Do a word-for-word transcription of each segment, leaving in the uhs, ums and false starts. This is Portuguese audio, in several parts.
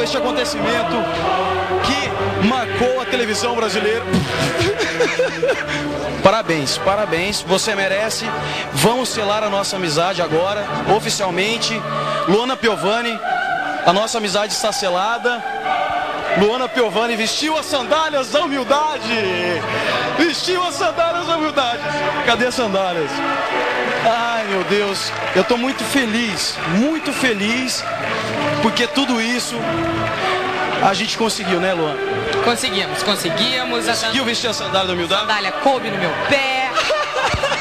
todo este acontecimento que marcou a televisão brasileira. Parabéns, parabéns, você merece. Vamos selar a nossa amizade agora, oficialmente. Luana Piovani, a nossa amizade está selada. Luana Piovani vestiu as sandálias da humildade. Vestiu as sandálias da humildade. Cadê as sandálias? Ai, meu Deus, eu estou muito feliz, muito feliz, porque tudo isso a gente conseguiu, né, Luana? Conseguimos, conseguimos. Conseguiu vestir a sandália da humildade? A sandália coube no meu pé.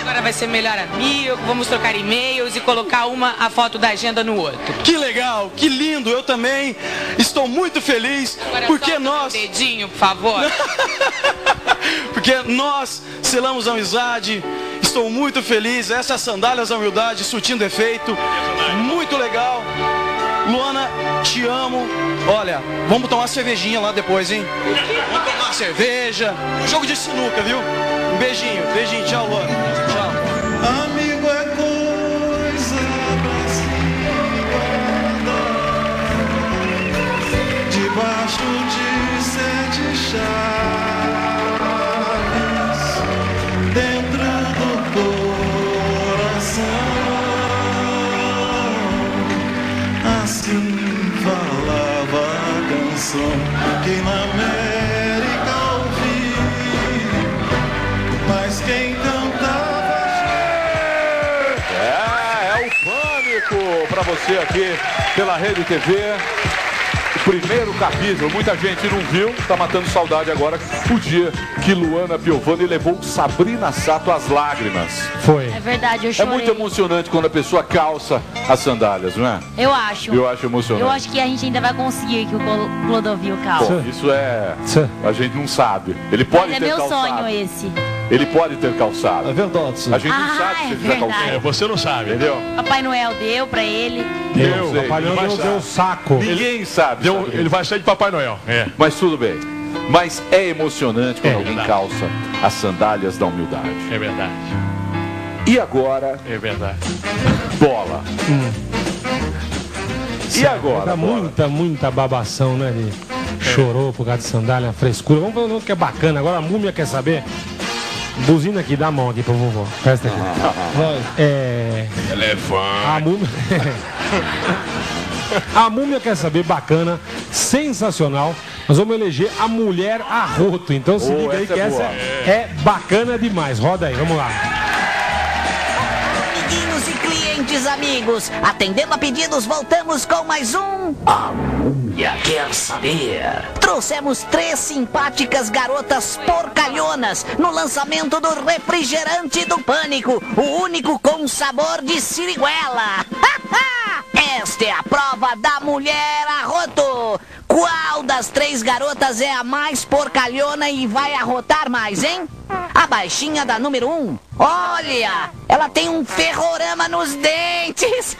Agora vai ser melhor amigo, vamos trocar e-mails e colocar uma a foto da agenda no outro. Que legal, que lindo, eu também estou muito feliz, agora porque nós... Meu dedinho, por favor. Porque nós selamos a amizade, estou muito feliz, essas sandálias da humildade surtindo efeito, muito legal. Luana, te amo. Olha, vamos tomar cervejinha lá depois, hein? Vamos tomar cerveja, um jogo de sinuca, viu? Um beijinho, beijinho, tchau, Luana. Tchau. Amigo é coisa pra se guardar, debaixo de sete chaves, dentro do coração. Assim falava a canção que na América ouvi, mas quem cantava é, é o Pânico pra você aqui pela Rede T V. Primeiro capítulo, muita gente não viu, tá matando saudade agora. O dia que Luana Piovani levou Sabrina Sato às lágrimas. Foi. É verdade, eu chorei. É muito emocionante quando a pessoa calça as sandálias, não é? Eu acho. Eu acho emocionante. Eu acho que a gente ainda vai conseguir que o Clodovil calça. Bom, isso é... a gente não sabe. Ele pode ter calçado. Mas é meu sonho esse. Ele pode ter calçado. É verdade. A gente não sabe se ele já calçou. Você não sabe, entendeu? Papai Noel deu pra ele. Deu. Papai Noel deu um saco. Ninguém sabe. Ele vai sair de Papai Noel. É. Mas tudo bem. Mas é emocionante quando é alguém calça as sandálias da humildade. É verdade. E agora... É verdade. Bola. Hum. E Sério, agora? Tá muita, muita babação, né? Ele é. Chorou por causa de sandália, frescura. Vamos ver o que é bacana. Agora a múmia quer saber... Buzina aqui, dá a mão aqui pra vovó. Presta aqui. Ah, é... Elefante. A múmia... A múmia quer saber, bacana, sensacional. Nós vamos eleger a mulher a roto. Então se liga oh, aí essa que é essa é. é bacana demais. Roda aí, vamos lá. Amiguinhos e clientes amigos, atendendo a pedidos, voltamos com mais um... A múmia quer saber. Trouxemos três simpáticas garotas porcalhonas no lançamento do refrigerante do Pânico, o único com sabor de siriguela. Esta é a prova da mulher arroto. Qual das três garotas é a mais porcalhona e vai arrotar mais, hein? A baixinha da número um. Olha, ela tem um ferrorama nos dentes.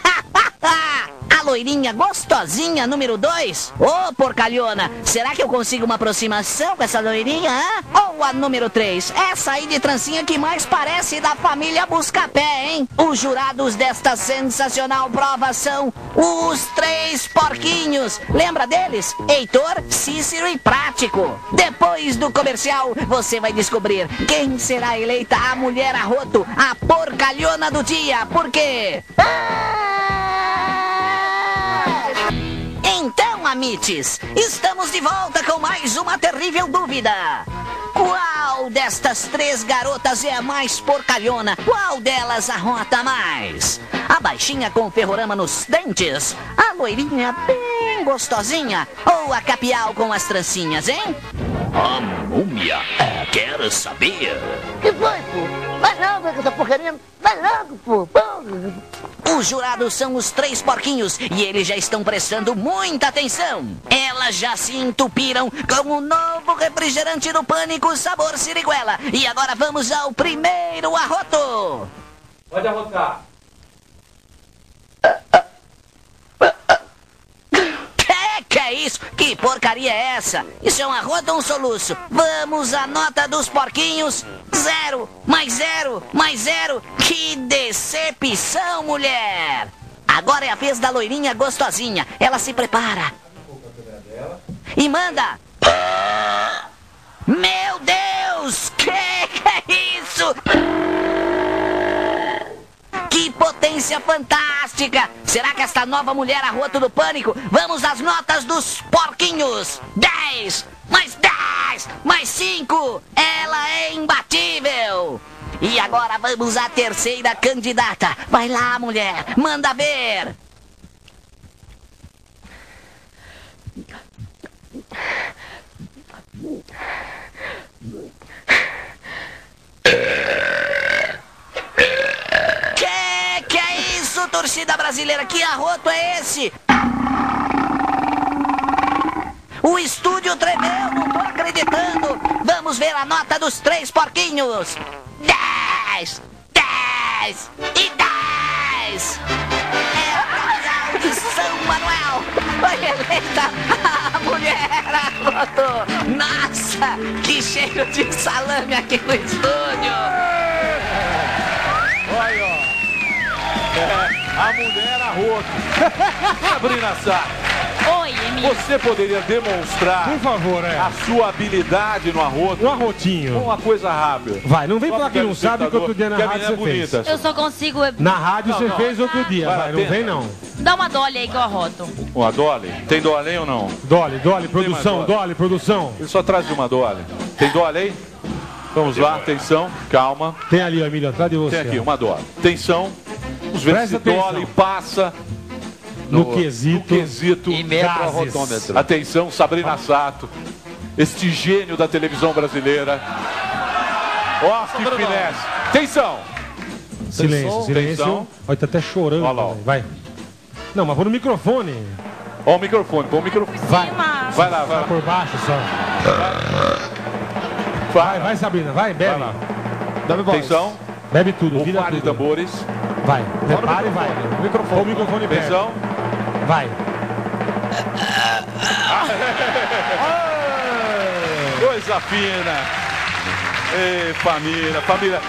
A loirinha gostosinha, número dois. Ô, porcalhona, será que eu consigo uma aproximação com essa loirinha, hein? Ou a número três? Essa aí de trancinha que mais parece da família Buscapé, hein? Os jurados desta sensacional prova são os três porquinhos. Lembra deles? Heitor, Cícero e Prático. Depois do comercial, você vai descobrir quem será eleita a mulher arroto, a porcalhona do dia, porque... Então, amites, estamos de volta com mais uma terrível dúvida. Qual destas três garotas é a mais porcalhona? Qual delas arrota mais? A baixinha com ferrorama nos dentes? A loirinha bem gostosinha? Ou a capial com as trancinhas, hein? A múmia quer saber. Que foi, pô? Vai logo com essa porcaria. Vai logo, pô. Os jurados são os três porquinhos e eles já estão prestando muita atenção. Elas já se entupiram com o novo refrigerante do Pânico sabor siriguela. E agora vamos ao primeiro arroto. Pode arrotar. Que é isso? Que porcaria é essa? Isso é um arroto ou um soluço? Vamos à nota dos porquinhos. Zero, mais zero, mais zero. Que decepção, mulher! Agora é a vez da loirinha gostosinha. Ela se prepara. e manda... Meu Deus! Que que é isso? Que potência fantástica! Será que esta nova mulher arrota do pânico? Vamos às notas dos porquinhos! Dez! Mais dez! Mais cinco! Ela é imbatível! E agora vamos à terceira candidata. Vai lá, mulher. Manda ver. Que que é isso, torcida brasileira? Que arroto é esse? O estúdio tremeu, não tô acreditando. Vamos ver a nota dos três porquinhos. Dez, dez e dez. É a casal de São Manuel. Foi eleita a mulher arrotou. Nossa, que cheiro de salame aqui no estúdio. Olha, ó. É, a mulher arrotou. Sabrina Sato. Oi, Emílio. Você poderia demonstrar, por favor, é. a sua habilidade no arroto? Um arrotinho. Uma coisa rápida. Vai, não vem falar que não sabe que outro dia na rádio você fez. Eu só consigo... Na rádio você fez outro dia, vai, não vem não. Dá uma Dole aí que eu arroto. Uma Dole? Tem Dole ou não? Dole, Dole, produção, Dole, produção. Ele só traz uma Dole. Tem Dole aí? Vamos lá, atenção, calma. Tem ali, Emílio, atrás de você. Tem aqui, uma Dole. Atenção, vamos ver se Dole passa... No, no quesito, no quesito e gases. Atenção, Sabrina Sato, este gênio da televisão brasileira. Ó, oh, que finesse. Atenção. Silêncio, silêncio. Olha, tá até chorando. Olha lá. Vai. Não, mas vou no microfone. Ó, o microfone, põe o microfone. Vai. Vai lá, vai lá. Por baixo só. Vai, vai, Sabrina, vai, bebe. Vai lá. Atenção. Bebe tudo, vira tudo. O par de tambores. Vai, prepara e vai. O microfone, o microfone atenção. Vai. Coisa fina. Ei, família, família.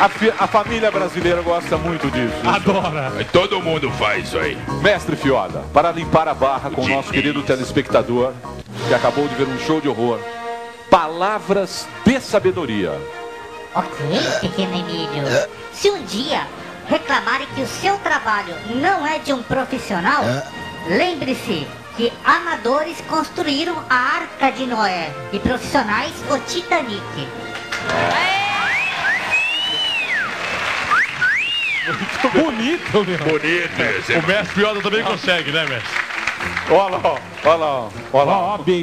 A, fi, a família brasileira gosta muito disso. Adora. Isso. Todo mundo faz isso aí. Mestre Fyoda, para limpar a barra com o nosso querido telespectador, que acabou de ver um show de horror, palavras de sabedoria. Ok, pequeno Emílio. Se um dia reclamarem que o seu trabalho não é de um profissional, lembre-se que amadores construíram a Arca de Noé e profissionais o Titanic. Bonito, meu. Bonito. Esse. O Mestre Fyoda também consegue, né, mestre? Olha lá, olha lá, olha lá.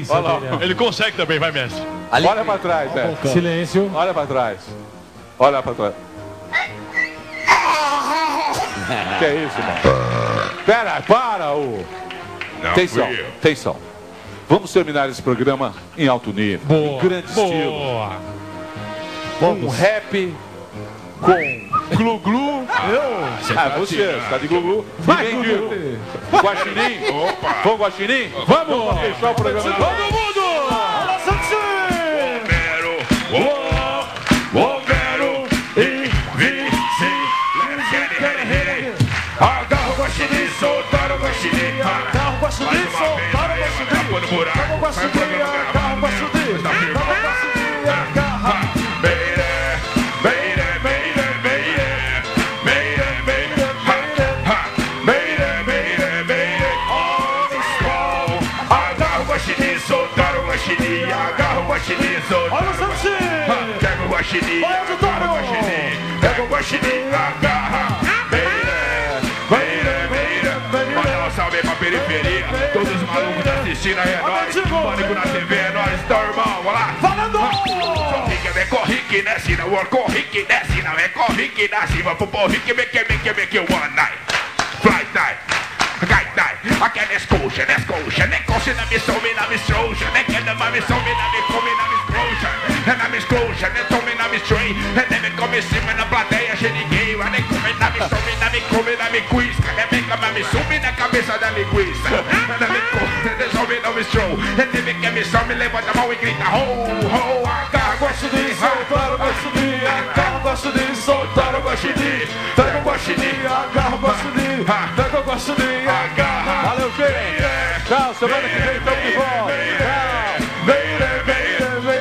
Olha lá. Ele consegue também, vai, mestre. Ali, olha pra trás, né? Silêncio. Olha pra trás. Olha pra trás. Que é isso, mano? Pera, para, ô. Atenção, atenção. Vamos terminar esse programa em alto nível. Boa. Em grande boa. Estilo. Vamos. Um rap com... Glu-glu, ah, você, ah, tá você está de glu-glu. Vai, Glu-glu. Guaxinim, vamos, Guaxinim. Vamos fechar o programa. Todo mundo! Alô, Santos! Romero, Romero e Vinicius. Agarra o Guaxinim, soltar o Guaxinim. Agarra o Guaxinim, soltar o Guaxinim. Vamos, Guaxinim, agarra o Guaxinim. Agarra o Guaxinim. Olha o Santinho! Pega o guaxinim, agarra o guaxinim, pega o guaxinim, agarra! Beira, beira, beira, beira! Manda um salve pra periferia, todos os malucos da assistindo aí é nóis! Pânico na T V é nóis, tá, irmão? Olha lá! Falando! Corrique, me corrique, desce na war, corrique, desce na me corrique, desce, vai pro porrique, me que, me que, me que, one night, fly night! Gai night, I can't escocha, escocha, nem coxa na missão, me na missão, nem que na missão, me na missão, me na missão, nem na missão, nem tome na missão, nem deve comer cima na plateia, cheio de gay, nem come na missão, me na me come na me quiz, nem vem com a missão, me na cabeça da me quiz, nem deve comer, nem sobe na missão, nem deve que a missão me levanta a mão e grita, ho, ho, agarra, gosto de soltar o guaxinim, agarra, gosto de soltar o guaxinim, pega o guaxinim, agarra, gosto de, pega o guaxinim. Agarra, valeu, gente. Tchau, semana que vem estamos de volta. Veira, veira, veira.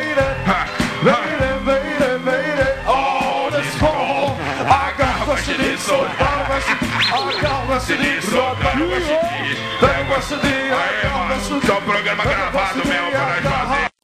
Veira, veira, veira. All this fall. Agarra-se nisso. Agarra-se nisso. Agarra-se nisso. Agarra-se nisso. É o programa gravado, meu, para fazer.